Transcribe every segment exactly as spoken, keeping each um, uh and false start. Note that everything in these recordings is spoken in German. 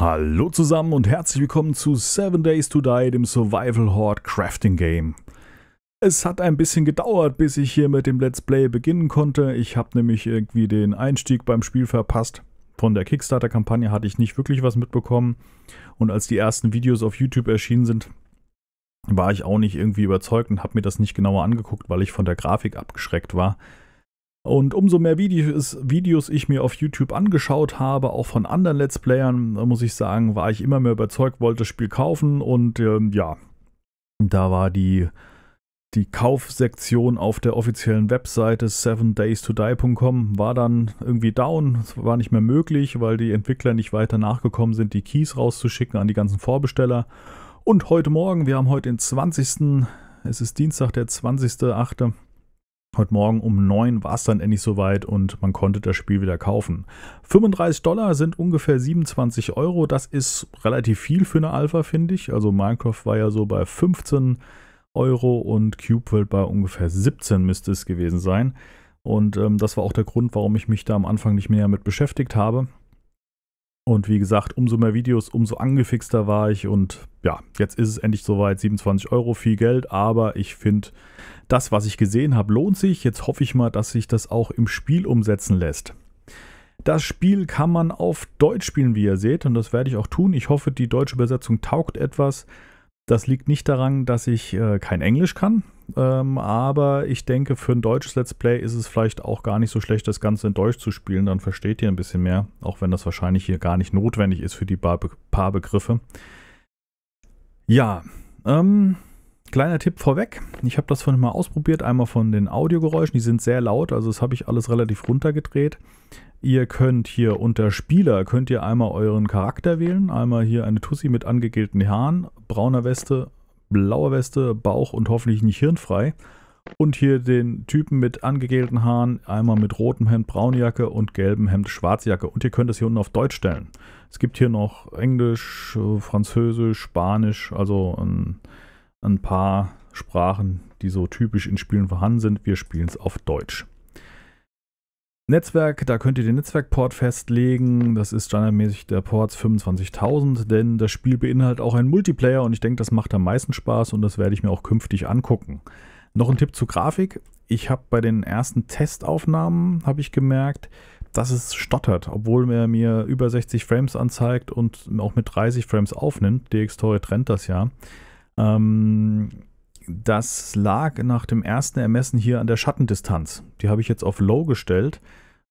Hallo zusammen und herzlich willkommen zu seven Days to Die, dem Survival Horde Crafting Game. Es hat ein bisschen gedauert, bis ich hier mit dem Let's Play beginnen konnte. Ich habe nämlich irgendwie den Einstieg beim Spiel verpasst. Von der Kickstarter-Kampagne hatte ich nicht wirklich was mitbekommen. Und als die ersten Videos auf YouTube erschienen sind, war ich auch nicht irgendwie überzeugt und habe mir das nicht genauer angeguckt, weil ich von der Grafik abgeschreckt war. Und umso mehr Videos, Videos ich mir auf YouTube angeschaut habe, auch von anderen Let's Playern, muss ich sagen, war ich immer mehr überzeugt, wollte das Spiel kaufen. Und ähm, ja, da war die, die Kaufsektion auf der offiziellen Webseite seven days to die punkt com war dann irgendwie down. Es war nicht mehr möglich, weil die Entwickler nicht weiter nachgekommen sind, die Keys rauszuschicken an die ganzen Vorbesteller. Und heute Morgen, wir haben heute den zwanzigsten Es ist Dienstag, der zwanzigste achte Heute Morgen um neun war es dann endlich soweit und man konnte das Spiel wieder kaufen. fünfunddreißig Dollar sind ungefähr siebenundzwanzig Euro. Das ist relativ viel für eine Alpha, finde ich. Also Minecraft war ja so bei fünfzehn Euro und Cube World bei ungefähr siebzehn müsste es gewesen sein. Und ähm, das war auch der Grund, warum ich mich da am Anfang nicht mehr damit beschäftigt habe. Und wie gesagt, umso mehr Videos, umso angefixter war ich. Und ja, jetzt ist es endlich soweit. siebenundzwanzig Euro, viel Geld. Aber ich finde, das, was ich gesehen habe, lohnt sich. Jetzt hoffe ich mal, dass sich das auch im Spiel umsetzen lässt. Das Spiel kann man auf Deutsch spielen, wie ihr seht. Und das werde ich auch tun. Ich hoffe, die deutsche Übersetzung taugt etwas. Das liegt nicht daran, dass ich äh, kein Englisch kann. Ähm, aber ich denke, für ein deutsches Let's Play ist es vielleicht auch gar nicht so schlecht, das Ganze in Deutsch zu spielen. Dann versteht ihr ein bisschen mehr. Auch wenn das wahrscheinlich hier gar nicht notwendig ist für die paar, Be- paar Begriffe. Ja, ähm... kleiner Tipp vorweg, ich habe das vorhin mal ausprobiert, einmal von den Audiogeräuschen, die sind sehr laut, also das habe ich alles relativ runtergedreht. Ihr könnt hier unter Spieler, könnt ihr einmal euren Charakter wählen, einmal hier eine Tussi mit angegelten Haaren, brauner Weste, blauer Weste, Bauch und hoffentlich nicht hirnfrei. Und hier den Typen mit angegelten Haaren, einmal mit rotem Hemd, braune Jacke und gelbem Hemd, schwarze Jacke. Und ihr könnt das hier unten auf Deutsch stellen. Es gibt hier noch Englisch, Französisch, Spanisch, also ein... ein paar Sprachen, die so typisch in Spielen vorhanden sind. Wir spielen es auf Deutsch. Netzwerk, da könnt ihr den Netzwerkport festlegen. Das ist standardmäßig der Port fünfundzwanzigtausend, denn das Spiel beinhaltet auch einen Multiplayer und ich denke, das macht am meisten Spaß und das werde ich mir auch künftig angucken. Noch ein Tipp zur Grafik. Ich habe bei den ersten Testaufnahmen, habe ich gemerkt, dass es stottert, obwohl er mir über sechzig Frames anzeigt und auch mit dreißig Frames aufnimmt. D X T O R Y trennt das ja. Das lag nach dem ersten Ermessen hier an der Schattendistanz. Die habe ich jetzt auf Low gestellt.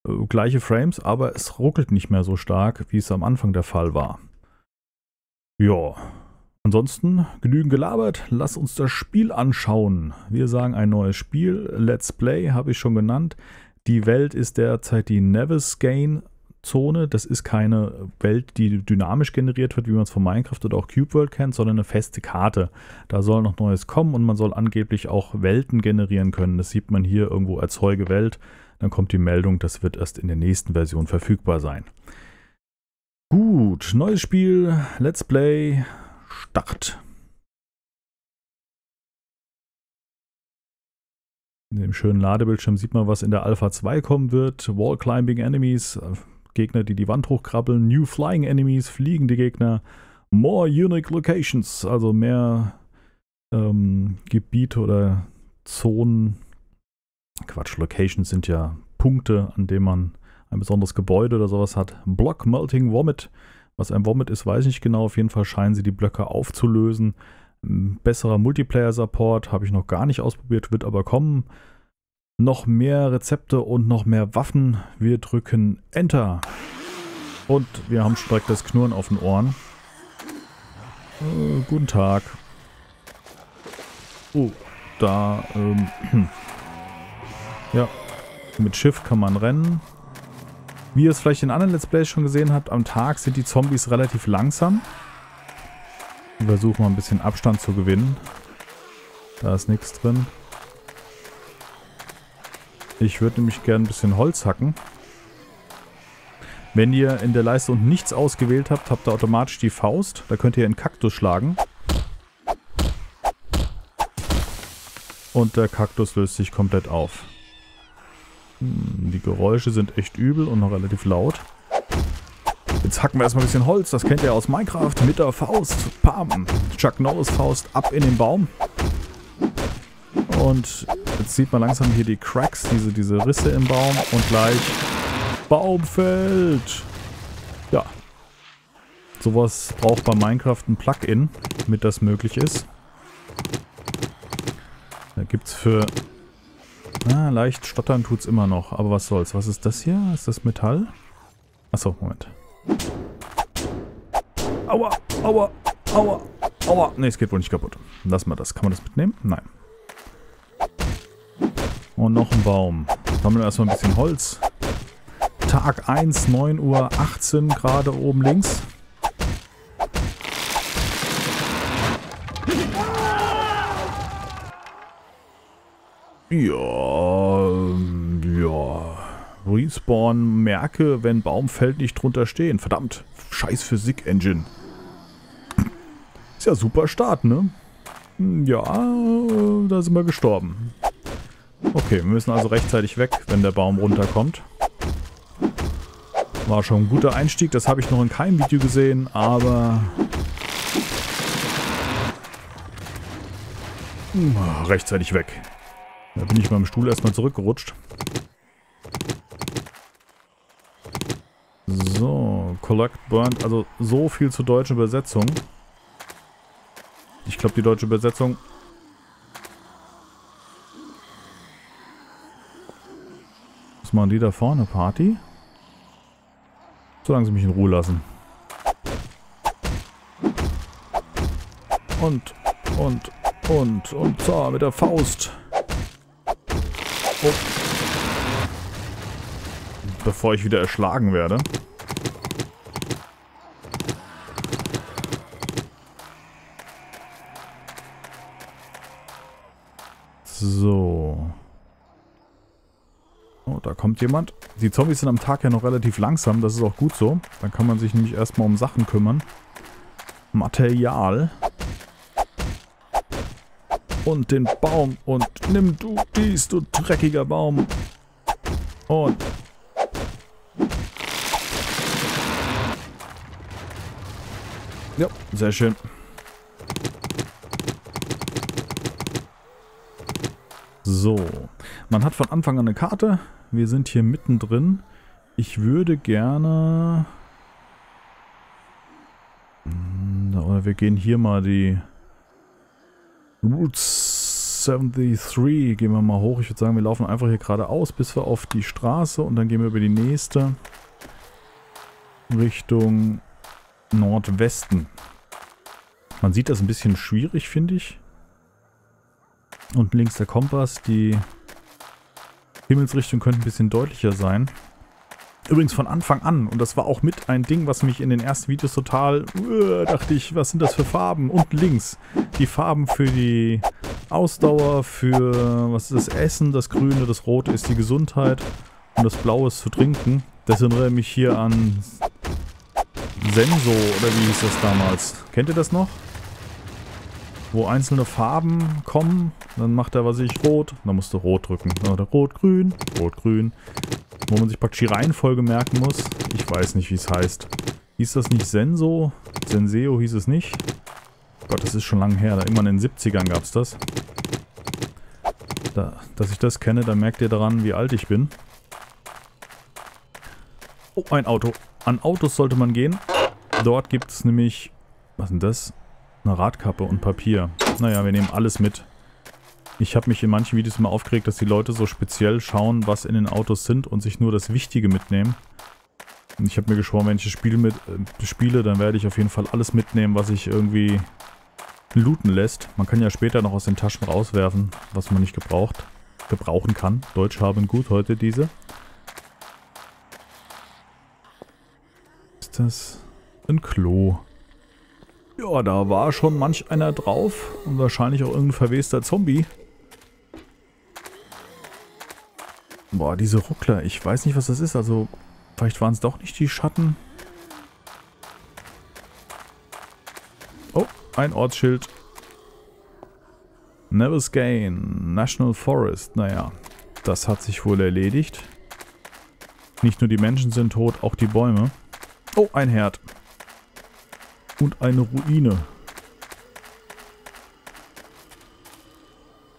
Äh, gleiche Frames, aber es ruckelt nicht mehr so stark, wie es am Anfang der Fall war. Ja, ansonsten genügend gelabert. Lass uns das Spiel anschauen. Wir sagen ein neues Spiel. Let's Play habe ich schon genannt. Die Welt ist derzeit die Navezgane Zone. Das ist keine Welt, die dynamisch generiert wird, wie man es von Minecraft oder auch Cube World kennt, sondern eine feste Karte. Da soll noch Neues kommen und man soll angeblich auch Welten generieren können. Das sieht man hier irgendwo, erzeuge Welt. Dann kommt die Meldung, das wird erst in der nächsten Version verfügbar sein. Gut, neues Spiel, Let's Play, Start. In dem schönen Ladebildschirm sieht man, was in der Alpha zwei kommen wird. Wall Climbing Enemies, Gegner, die die Wand hochkrabbeln, New Flying Enemies, fliegende Gegner, More Unique Locations, also mehr ähm, Gebiete oder Zonen. Quatsch, Locations sind ja Punkte, an denen man ein besonderes Gebäude oder sowas hat. Block Melting Vomit, was ein Vomit ist, weiß ich nicht genau, auf jeden Fall scheinen sie die Blöcke aufzulösen. Besserer Multiplayer-Support habe ich noch gar nicht ausprobiert, wird aber kommen. Noch mehr Rezepte und noch mehr Waffen. Wir drücken Enter. Und wir haben direkt das Knurren auf den Ohren. Äh, guten Tag. Oh, da. Ähm, ja, mit Schiff kann man rennen. Wie ihr es vielleicht in anderen Let's Plays schon gesehen habt, am Tag sind die Zombies relativ langsam. Ich versuche mal ein bisschen Abstand zu gewinnen. Da ist nichts drin. Ich würde nämlich gerne ein bisschen Holz hacken. Wenn ihr in der Leiste unten nichts ausgewählt habt, habt ihr automatisch die Faust. Da könnt ihr einen Kaktus schlagen. Und der Kaktus löst sich komplett auf. Die Geräusche sind echt übel und noch relativ laut. Jetzt hacken wir erstmal ein bisschen Holz. Das kennt ihr aus Minecraft. Mit der Faust. Pam. Chuck Norris Faust ab in den Baum. Und jetzt sieht man langsam hier die Cracks, diese, diese Risse im Baum. Und gleich Baumfeld. Ja. Sowas braucht bei Minecraft ein Plugin, damit das möglich ist. Da gibt's für... Ah, leicht stottern tut's immer noch. Aber was soll's? Was ist das hier? Ist das Metall? Achso, Moment. Aua, aua, aua, aua. Ne, es geht wohl nicht kaputt. Lass mal das. Kann man das mitnehmen? Nein. Und noch ein Baum. Sammeln wir erstmal ein bisschen Holz. Tag eins, neun Uhr achtzehn, gerade oben links. Ja, ja. Respawn, merke, wenn Baumfeld nicht drunter stehen. Verdammt, scheiß Physik-Engine. Ist ja super Start, ne? Ja, da sind wir gestorben. Okay, wir müssen also rechtzeitig weg, wenn der Baum runterkommt. War schon ein guter Einstieg, das habe ich noch in keinem Video gesehen, aber... Hm, rechtzeitig weg. Da bin ich beim Stuhl erstmal zurückgerutscht. So, Collect Burnt, also so viel zur deutschen Übersetzung. Ich glaube, die deutsche Übersetzung... Was machen die da vorne? Party? Solange sie mich in Ruhe lassen. Und, und, und, und, so, mit der Faust. Oh. Bevor ich wieder erschlagen werde. So. Oh, da kommt jemand. Die Zombies sind am Tag ja noch relativ langsam. Das ist auch gut so. Dann kann man sich nämlich erstmal um Sachen kümmern. Material. Und den Baum. Und nimm du dies, du dreckiger Baum. Und. Ja, sehr schön. So. Man hat von Anfang an eine Karte. Wir sind hier mittendrin. Ich würde gerne... Oder wir gehen hier mal die... Route dreiundsiebzig, gehen wir mal hoch. Ich würde sagen, wir laufen einfach hier geradeaus, bis wir auf die Straße und dann gehen wir über die nächste Richtung Nordwesten. Man sieht das ein bisschen schwierig, finde ich. Und links der Kompass, die Himmelsrichtung könnte ein bisschen deutlicher sein. Übrigens von Anfang an, und das war auch mit ein Ding, was mich in den ersten Videos total, uh, dachte ich, was sind das für Farben? Und links, die Farben für die Ausdauer, für, was ist das Essen, das Grüne, das Rote ist die Gesundheit und das Blaue ist zu trinken. Das erinnert mich hier an Senso, oder wie hieß das damals? Kennt ihr das noch? Wo einzelne Farben kommen, dann macht er, was weiß ich, rot, dann musst du rot drücken. Oder rot, grün, rot, grün. Wo man sich praktisch die Reihenfolge merken muss. Ich weiß nicht, wie es heißt. Hieß das nicht Senso? Senseo hieß es nicht. Gott, das ist schon lange her. Da immer in den siebzigern gab es das. Da, dass ich das kenne, da merkt ihr daran, wie alt ich bin. Oh, ein Auto. An Autos sollte man gehen. Dort gibt es nämlich... Was denn das? Eine Radkappe und Papier. Naja, wir nehmen alles mit. Ich habe mich in manchen Videos mal aufgeregt, dass die Leute so speziell schauen, was in den Autos sind und sich nur das Wichtige mitnehmen. Und ich habe mir geschworen, wenn ich das Spiel mit, äh, spiele, dann werde ich auf jeden Fall alles mitnehmen, was sich irgendwie looten lässt. Man kann ja später noch aus den Taschen rauswerfen, was man nicht gebraucht, gebrauchen kann. Deutsch haben gut heute diese. Ist das ein Klo? Ja, da war schon manch einer drauf und wahrscheinlich auch irgendein verwester Zombie. Boah, diese Ruckler. Ich weiß nicht, was das ist. Also, vielleicht waren es doch nicht die Schatten. Oh, ein Ortsschild. Navezgane National Forest. Naja, das hat sich wohl erledigt. Nicht nur die Menschen sind tot, auch die Bäume. Oh, ein Herd. Und eine Ruine.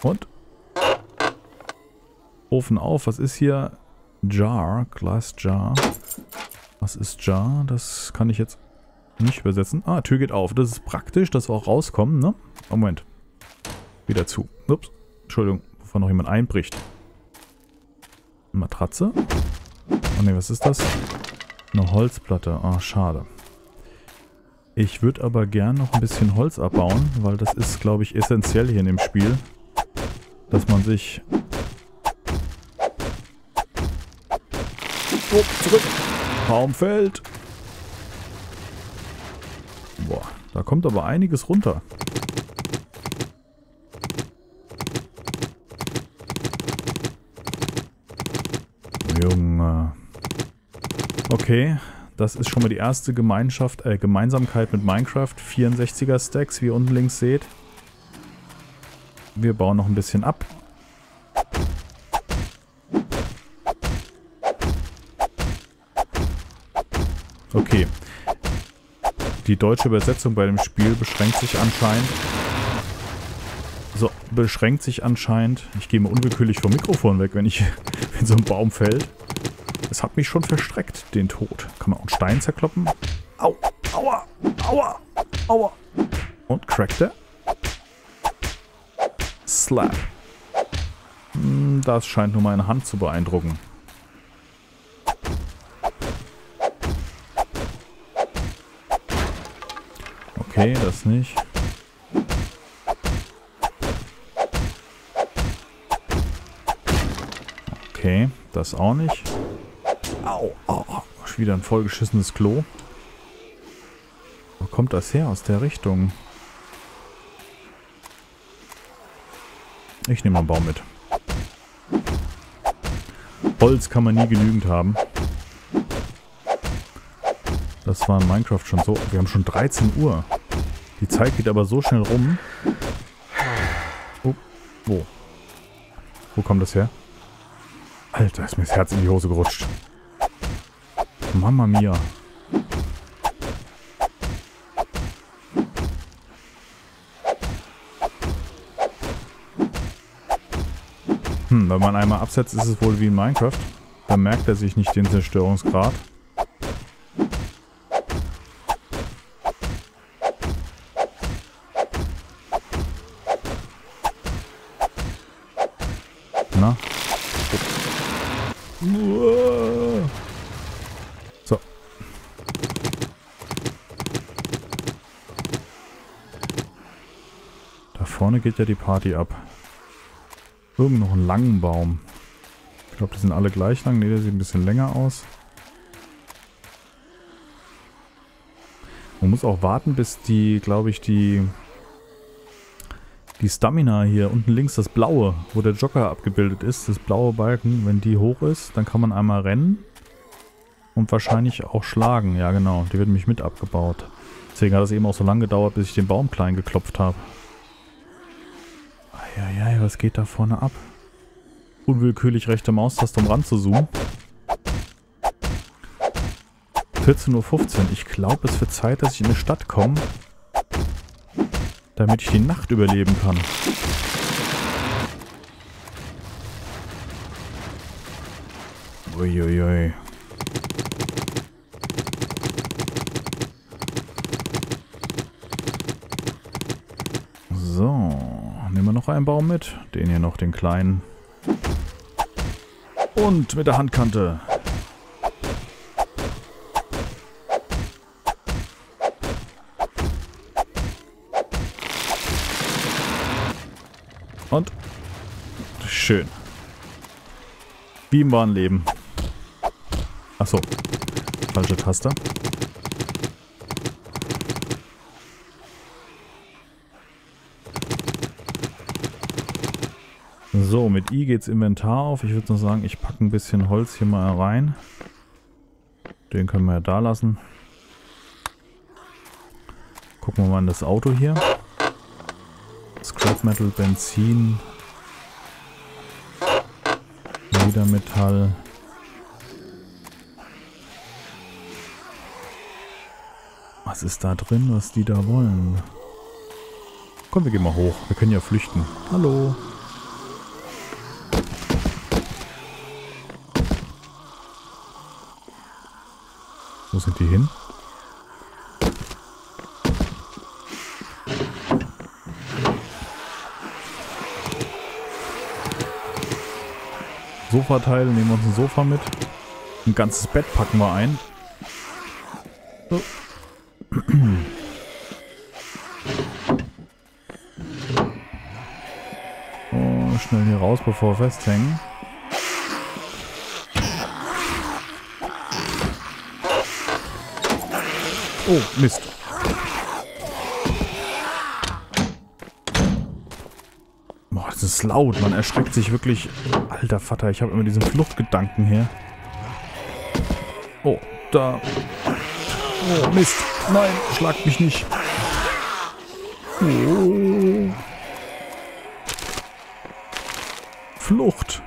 Und? Ofen auf. Was ist hier? Jar. Glass Jar. Was ist Jar? Das kann ich jetzt nicht übersetzen. Ah, Tür geht auf. Das ist praktisch, dass wir auch rauskommen, ne? Moment. Wieder zu. Ups. Entschuldigung, bevor noch jemand einbricht. Matratze. Oh ne, was ist das? Eine Holzplatte. Ah, schade. Ich würde aber gern noch ein bisschen Holz abbauen, weil das ist, glaube ich, essentiell hier in dem Spiel. Dass man sich... Oh, zurück. Baum fällt. Boah, da kommt aber einiges runter. Junge. Okay, das ist schon mal die erste Gemeinschaft, äh, Gemeinsamkeit mit Minecraft. vierundsechziger Stacks, wie ihr unten links seht. Wir bauen noch ein bisschen ab. Okay. Die deutsche Übersetzung bei dem Spiel beschränkt sich anscheinend. So, beschränkt sich anscheinend. Ich gehe mal unwillkürlich vom Mikrofon weg, wenn ich wenn so ein Baum fällt. Es hat mich schon verstreckt, den Tod. Kann man auch einen Stein zerkloppen? Au, aua, aua, aua. Und crackt er? Slap. Das scheint nur meine Hand zu beeindrucken. Okay, das nicht. Okay, das auch nicht. Au, au, au. Wieder ein vollgeschissenes Klo. Wo kommt das her? Aus der Richtung. Ich nehme mal einen Baum mit. Holz kann man nie genügend haben. Das war in Minecraft schon so. Wir haben schon dreizehn Uhr. Die Zeit geht aber so schnell rum. Oh, wo? Wo kommt das her? Alter, ist mir das Herz in die Hose gerutscht. Mama mia. Hm, wenn man einmal absetzt, ist es wohl wie in Minecraft. Da merkt er sich nicht den Zerstörungsgrad. Na? So. Da vorne geht ja die Party ab. Irgend noch einen langen Baum. Ich glaube, die sind alle gleich lang. Ne, der sieht ein bisschen länger aus. Man muss auch warten, bis die, glaube ich, die... Die Stamina hier, unten links das blaue, wo der Jogger abgebildet ist, das blaue Balken, wenn die hoch ist, dann kann man einmal rennen und wahrscheinlich auch schlagen. Ja genau, die wird nämlich mit abgebaut. Deswegen hat es eben auch so lange gedauert, bis ich den Baum klein geklopft habe. Eieiei, was geht da vorne ab? Unwillkürlich rechte Maustaste, um ranzuzoomen. vierzehn Uhr fünfzehn, ich glaube es wird Zeit, dass ich in eine Stadt komme. Damit ich die Nacht überleben kann. Uiuiui. So, nehmen wir noch einen Baum mit. Den hier noch, den kleinen. Und mit der Handkante. Und schön. Wie im wahren Leben. Achso. Falsche Taste. So, mit I geht's Inventar auf. Ich würde nur sagen, ich packe ein bisschen Holz hier mal rein. Den können wir ja da lassen. Gucken wir mal in das Auto hier. Scrap Metal, Benzin, Ledermetall. Was ist da drin, was die da wollen? Komm, wir gehen mal hoch. Wir können ja flüchten. Hallo. Wo sind die hin? Sofateil, nehmen wir uns ein Sofa mit. Ein ganzes Bett packen wir ein. So. Oh, schnell hier raus, bevor wir festhängen. Oh, Mist. Boah, das ist laut. Man erschreckt sich wirklich. Alter Vater, ich habe immer diesen Fluchtgedanken hier. Oh, da. Oh, Mist. Nein, schlag mich nicht. Oh. Flucht.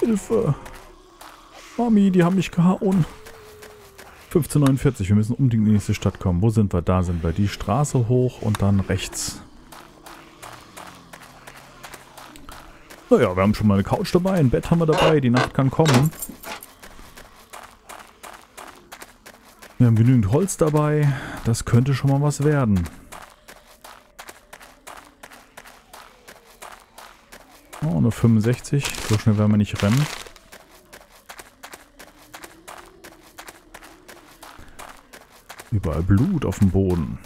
Hilfe. Mami, die haben mich gehauen. fünfzehn neunundvierzig, wir müssen unbedingt in die nächste Stadt kommen. Wo sind wir? Da sind wir. Die Straße hoch und dann rechts. Naja, wir haben schon mal eine Couch dabei, ein Bett haben wir dabei, die Nacht kann kommen. Wir haben genügend Holz dabei, das könnte schon mal was werden. Oh, nur fünfundsechzig, so schnell werden wir nicht rennen. Überall Blut auf dem Boden.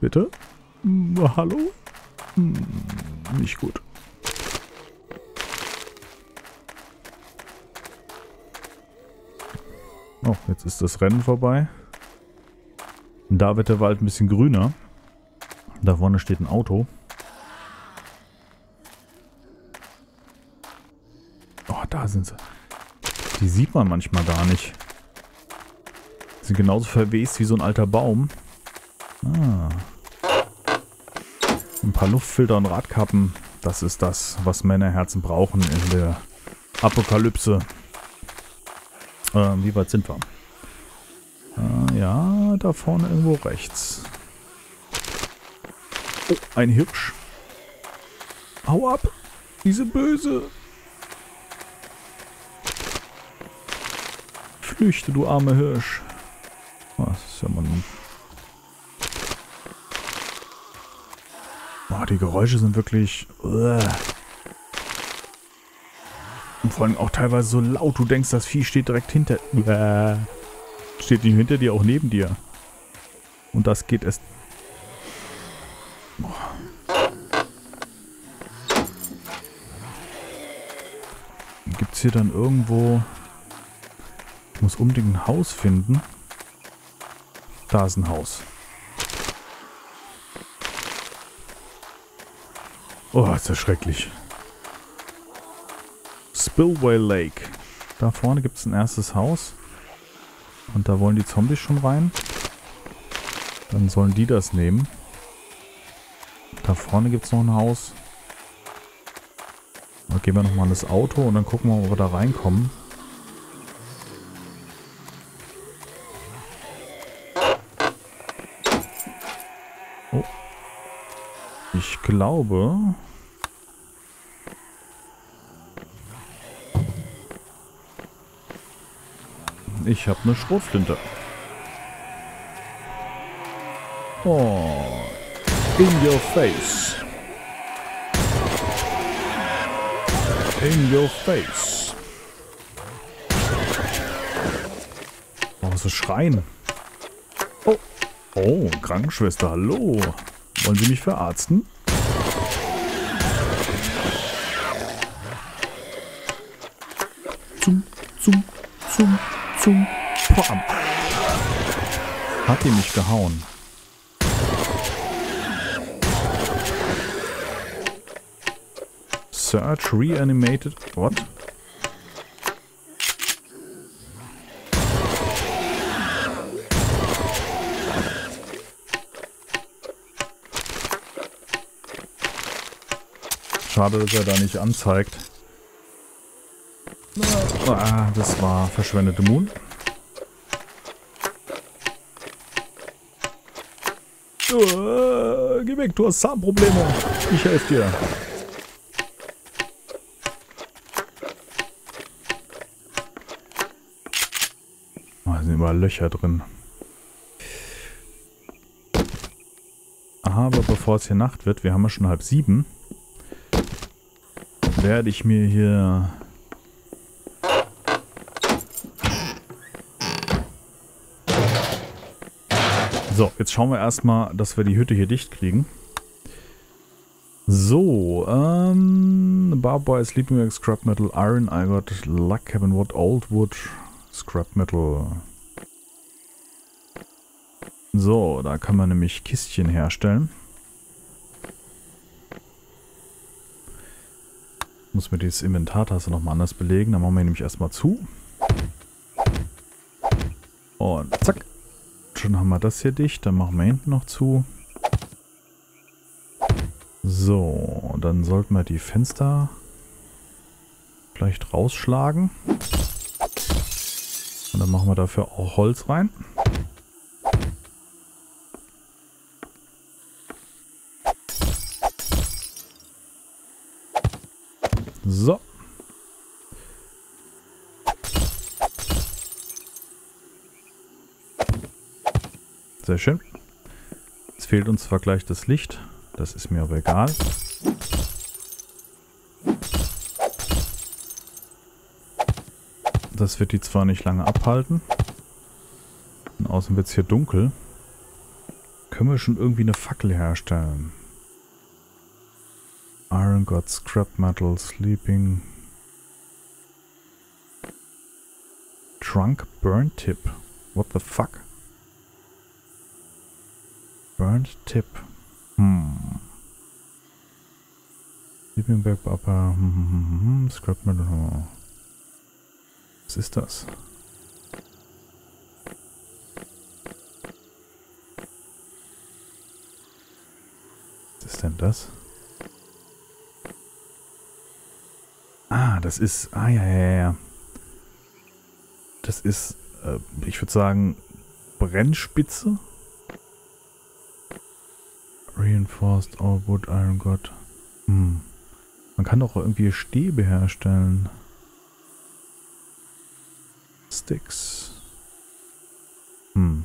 Bitte? Hm, hallo? Hm, nicht gut. Oh, jetzt ist das Rennen vorbei. Da wird der Wald ein bisschen grüner. Da vorne steht ein Auto. Oh, da sind sie. Die sieht man manchmal gar nicht. Die sind genauso verwest wie so ein alter Baum. Ah. Ein paar Luftfilter und Radkappen. Das ist das, was Männerherzen brauchen in der Apokalypse. Ähm, wie weit sind wir? Äh, ja, da vorne irgendwo rechts. Oh, ein Hirsch. Hau ab! Diese Böse! Flüchte, du arme Hirsch. Oh, das ist ja mal ein... Oh, die Geräusche sind wirklich... Uah. Und vor allem auch teilweise so laut. Du denkst, das Vieh steht direkt hinter... Uah. Steht nicht hinter dir, auch neben dir. Und das geht erst... Oh. Gibt es hier dann irgendwo... Ich muss unbedingt ein Haus finden. Da ist ein Haus. Oh, ist das schrecklich. Spillway Lake. Da vorne gibt es ein erstes Haus. Und da wollen die Zombies schon rein. Dann sollen die das nehmen. Da vorne gibt es noch ein Haus. Da gehen wir nochmal in das Auto und dann gucken wir, ob wir da reinkommen. Ich glaube... Ich habe eine Schrotflinte. Oh. In your face. In your face. Oh, so schreien. Oh. Oh, Krankenschwester, hallo. Wollen Sie mich verarzten? Zum, zum, zum, zum, pam. Hat die mich gehauen? Search reanimated. What? Schade, dass er da nicht anzeigt. Ah, das war verschwendete Moon. Uh, geh weg, du hast Zahnprobleme. Ich helfe dir. Oh, da sind überall Löcher drin. Aber bevor es hier Nacht wird, wir haben ja schon halb sieben, werde ich mir hier so, jetzt schauen wir erstmal, dass wir die Hütte hier dicht kriegen. So, ähm, Barbed Wire, Sleeping Bag, Scrap Metal, Iron, I got Luck, Cabin Wood, Old Wood, Scrap Metal. So, da kann man nämlich Kistchen herstellen. Muss mir dieses Inventartaste nochmal anders belegen, dann machen wir nämlich erstmal zu. Und zack. Schon haben wir das hier dicht, dann machen wir hinten noch zu. So, dann sollten wir die Fenster vielleicht rausschlagen. Und dann machen wir dafür auch Holz rein. So. Sehr schön. Jetzt fehlt uns zwar gleich das Licht. Das ist mir aber egal. Das wird die zwar nicht lange abhalten. Und außen wird es hier dunkel. Können wir schon irgendwie eine Fackel herstellen? Iron got Scrap Metal, Sleeping. Trunk Burn Tip. What the fuck? Burnt Tip. Hm. Sleeping Bag Upper. Hm, hm, hm, Scrap Metal. Was ist das? Was ist denn das? Ah, das ist... Ah, ja, ja, ja. Das ist... Äh, ich würde sagen... Brennspitze? Reinforced all wood iron got. Hm. Man kann doch irgendwie Stäbe herstellen. Sticks. Hm.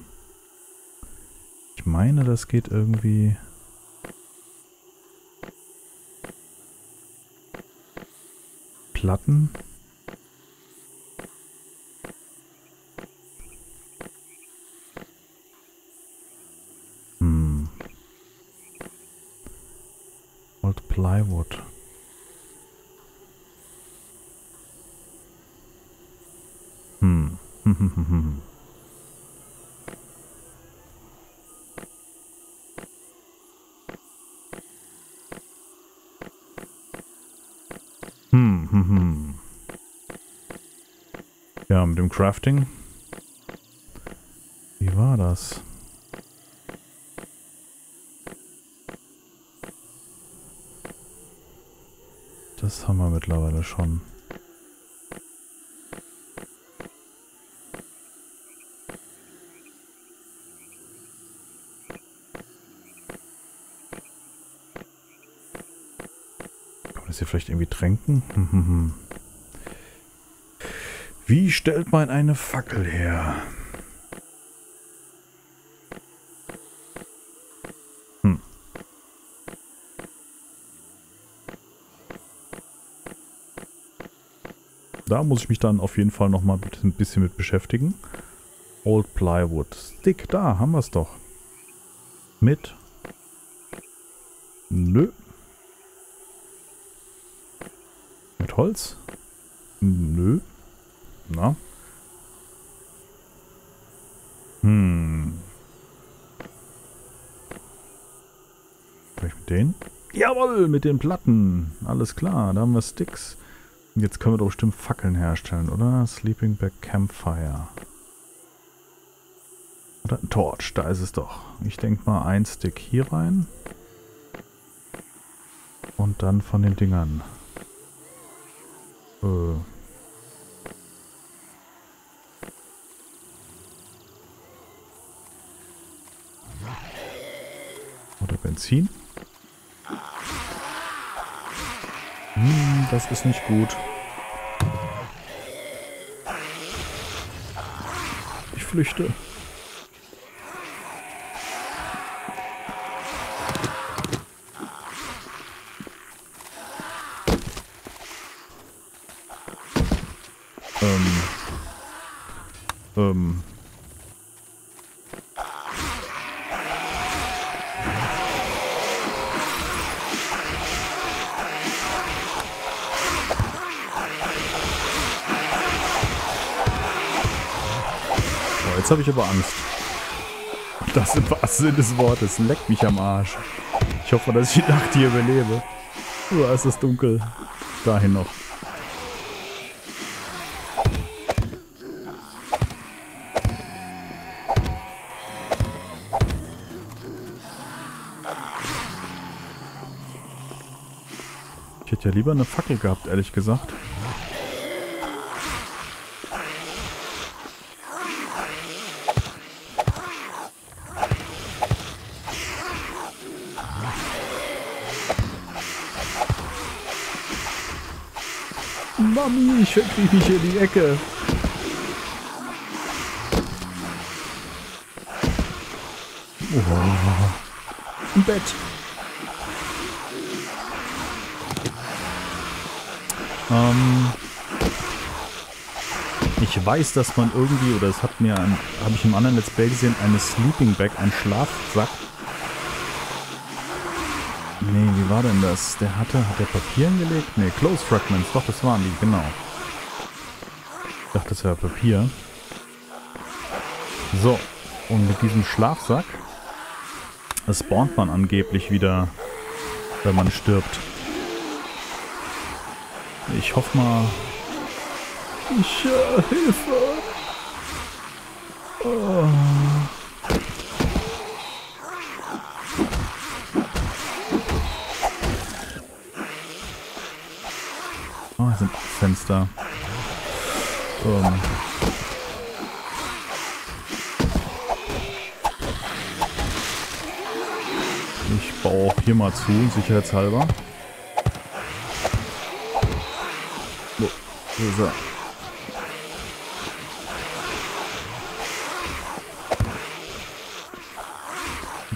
Ich meine, das geht irgendwie... Platten. Hm. Old Plywood. Hm. Hm, hm, hm. Ja, mit dem Crafting. Wie war das? Das haben wir mittlerweile schon. Hier vielleicht irgendwie tränken? Hm, hm, hm. Wie stellt man eine Fackel her? Hm. Da muss ich mich dann auf jeden Fall noch mal ein bisschen mit beschäftigen. Old Plywood Stick, da haben wir es doch. Mit? Nö. Holz? Nö. Na? Hm. Vielleicht mit denen? Jawohl, mit den Platten. Alles klar, da haben wir Sticks. Und jetzt können wir doch bestimmt Fackeln herstellen, oder? Sleeping Bag Campfire. Oder ein Torch, da ist es doch. Ich denke mal, ein Stick hier rein. Und dann von den Dingern. entziehen. Hm, das ist nicht gut. Ich flüchte. Ähm. Ähm. Jetzt habe ich aber Angst. Das im wahrsten Sinne des Wortes. Leck mich am Arsch. Ich hoffe, dass ich die Nacht hier überlebe. Uah, ist es dunkel. Dahin noch. Ich hätte ja lieber eine Fackel gehabt, ehrlich gesagt. Mami, ich krieg mich hier in die Ecke. Oh. Im Bett. Ähm, ich weiß, dass man irgendwie, oder es hat mir, habe ich im anderen Let's Play gesehen, eine Sleeping Bag, ein Schlafsack. Nee, wie war denn das? Der hatte, hat der Papier hingelegt? Ne, Close Fragments, doch, das waren die, genau. Ich dachte, das wäre Papier. So, und mit diesem Schlafsack spawnt man angeblich wieder, wenn man stirbt. Ich hoffe mal... Ich, äh, Hilfe! Oh. Fenster. Um. Ich baue auch hier mal zu, sicherheitshalber. So, hier ist er.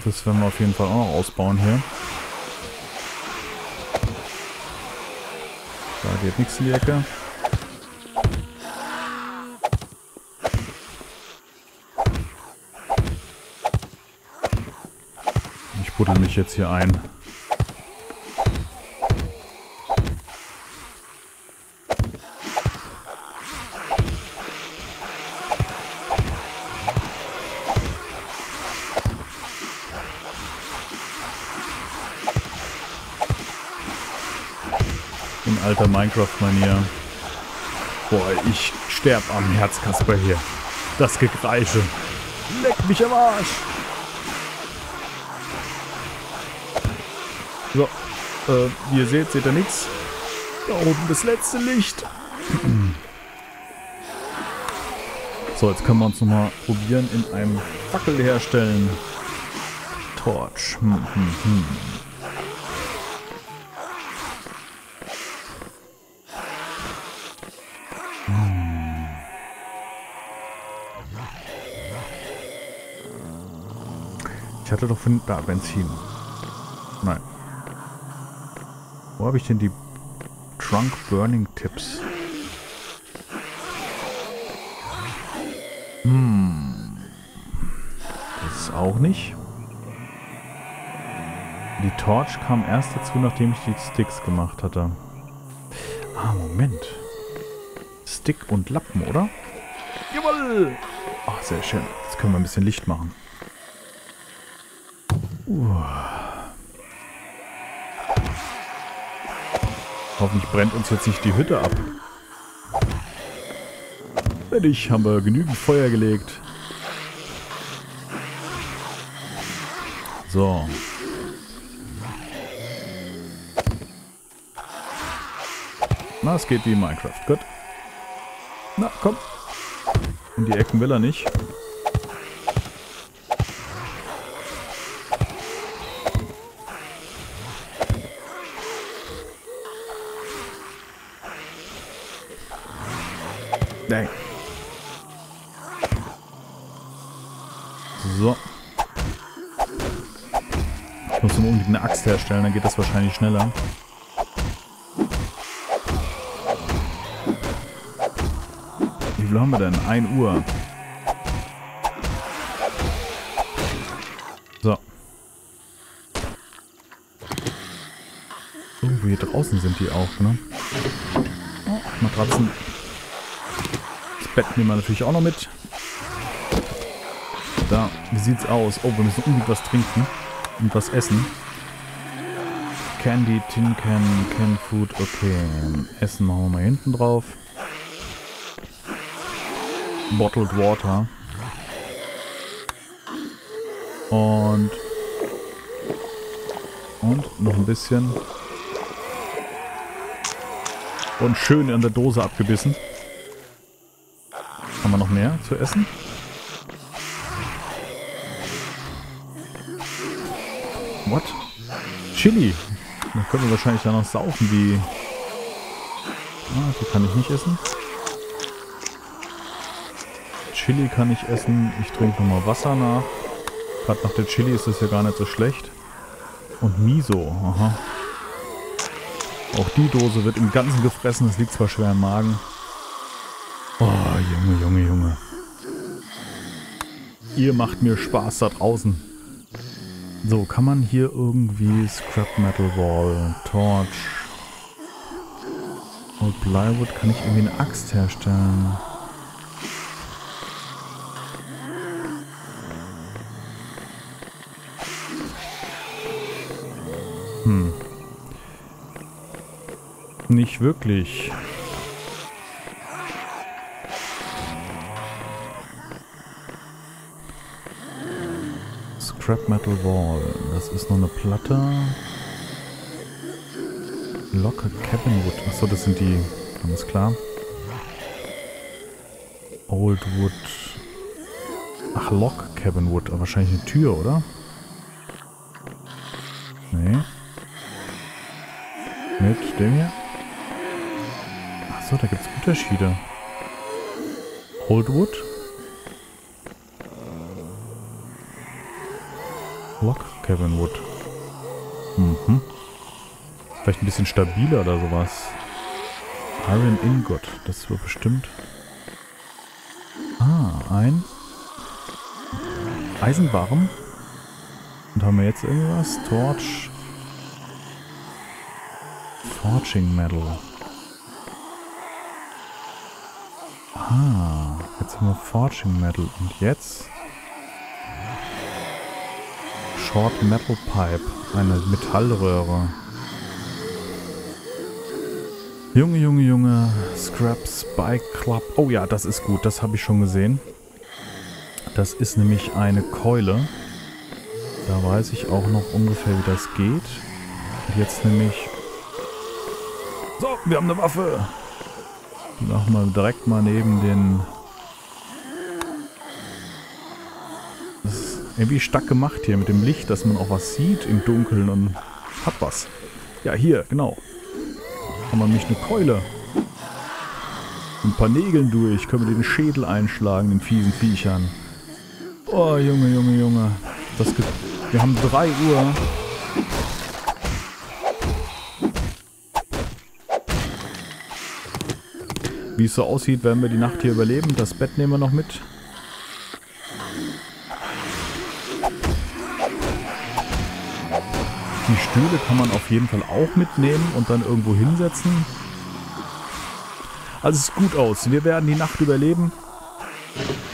Das werden wir auf jeden Fall auch noch ausbauen hier. Geht nichts in die Ecke. Ich buddel mich jetzt hier ein. In alter Minecraft-Manier. Boah, ich sterb am Herzkasper hier. Das Gekreische. Leck mich am Arsch! So, äh, wie ihr seht, seht ihr nichts. Da oben das letzte Licht. So, jetzt können wir uns nochmal probieren in einem Fackel herstellen. Torch. Hm, hm, hm. Ich hatte doch von da Benzin. Nein. Wo habe ich denn die Trunk Burning Tipps? Hm. Das ist auch nicht. Die Torch kam erst dazu, nachdem ich die Sticks gemacht hatte. Ah, Moment. Stick und Lappen, oder? Jawohl! Ach, sehr schön. Jetzt können wir ein bisschen Licht machen. Uh. Hoffentlich brennt uns jetzt nicht die Hütte ab. Wenn nicht, haben wir genügend Feuer gelegt. So. Na, es geht wie in Minecraft. Gut. Na, komm. In die Ecken will er nicht. So. Ich muss nur unbedingt eine Axt herstellen, dann geht das wahrscheinlich schneller. Wie viel haben wir denn? ein Uhr. So. Irgendwo hier draußen sind die auch, ne? Oh, Matratzen. Das Bett nehmen wir natürlich auch noch mit. Da, wie sieht's aus? Oh, wir müssen unbedingt was trinken und was essen. Candy, Tin Can, Can Food, okay. Essen machen wir mal hinten drauf. Bottled Water. Und. Und noch ein bisschen. Und schön in der Dose abgebissen. Haben wir noch mehr zu essen? What? Chili. Da können wir wahrscheinlich dann noch saufen, wie... Ah, die kann ich nicht essen. Chili kann ich essen. Ich trinke nochmal Wasser nach. Gerade nach der Chili ist es ja gar nicht so schlecht. Und Miso. Aha. Auch die Dose wird im Ganzen gefressen. Das liegt zwar schwer im Magen. Oh, Junge, Junge, Junge. Ihr macht mir Spaß da draußen. So, kann man hier irgendwie Scrap Metal Wall, Torch, Old Plywood, kann ich irgendwie eine Axt herstellen? Hm. Nicht wirklich. Scrap Metal Wall. Das ist noch eine Platte. Locker Cabinwood. Achso, das sind die. Ganz klar. Old Wood. Ach, Lock Cabinwood. Aber wahrscheinlich eine Tür, oder? Nee. Mit dem hier. Achso, da gibt es Unterschiede. Old Wood. Lock Kevin Wood. Mhm. Vielleicht ein bisschen stabiler oder sowas. Iron Ingot. Das wird bestimmt... Ah, ein... Eisenbarren. Und haben wir jetzt irgendwas? Torch... Forging Metal. Ah, jetzt haben wir Forging Metal. Und jetzt... Short Metal Pipe, eine Metallröhre. Junge, Junge, Junge, Scrap Spike Club. Oh ja, das ist gut, das habe ich schon gesehen. Das ist nämlich eine Keule. Da weiß ich auch noch ungefähr, wie das geht. Und jetzt nämlich... So, wir haben eine Waffe. Machen wir direkt mal neben den... Irgendwie stark gemacht hier mit dem Licht, dass man auch was sieht im Dunkeln und hat was. Ja, hier, genau. Haben wir nämlich eine Keule. Ein paar Nägeln durch, können wir den Schädel einschlagen, den fiesen Viechern. Oh, Junge, Junge, Junge. Das gibt, wir haben drei Uhr. Wie es so aussieht, werden wir die Nacht hier überleben. Das Bett nehmen wir noch mit. Die Stühle kann man auf jeden Fall auch mitnehmen und dann irgendwo hinsetzen. Also es sieht gut aus. Wir werden die Nacht überleben.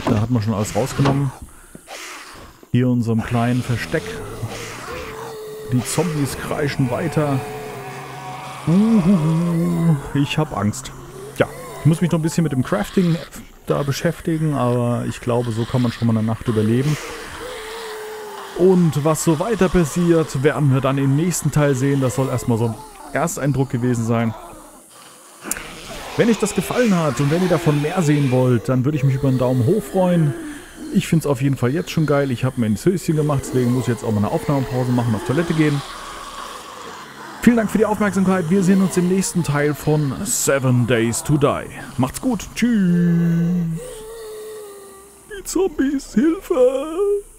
Da hat man schon alles rausgenommen. Hier in unserem kleinen Versteck. Die Zombies kreischen weiter. Uhuhu. Ich habe Angst. Ja, ich muss mich noch ein bisschen mit dem Crafting da beschäftigen, aber ich glaube, so kann man schon mal eine Nacht überleben. Und was so weiter passiert, werden wir dann im nächsten Teil sehen. Das soll erstmal so ein Ersteindruck gewesen sein. Wenn euch das gefallen hat und wenn ihr davon mehr sehen wollt, dann würde ich mich über einen Daumen hoch freuen. Ich finde es auf jeden Fall jetzt schon geil. Ich habe mir ins Höschen gemacht, deswegen muss ich jetzt auch mal eine Aufnahmepause machen, auf Toilette gehen. Vielen Dank für die Aufmerksamkeit. Wir sehen uns im nächsten Teil von seven days to die. Macht's gut. Tschüss. Die Zombies, Hilfe.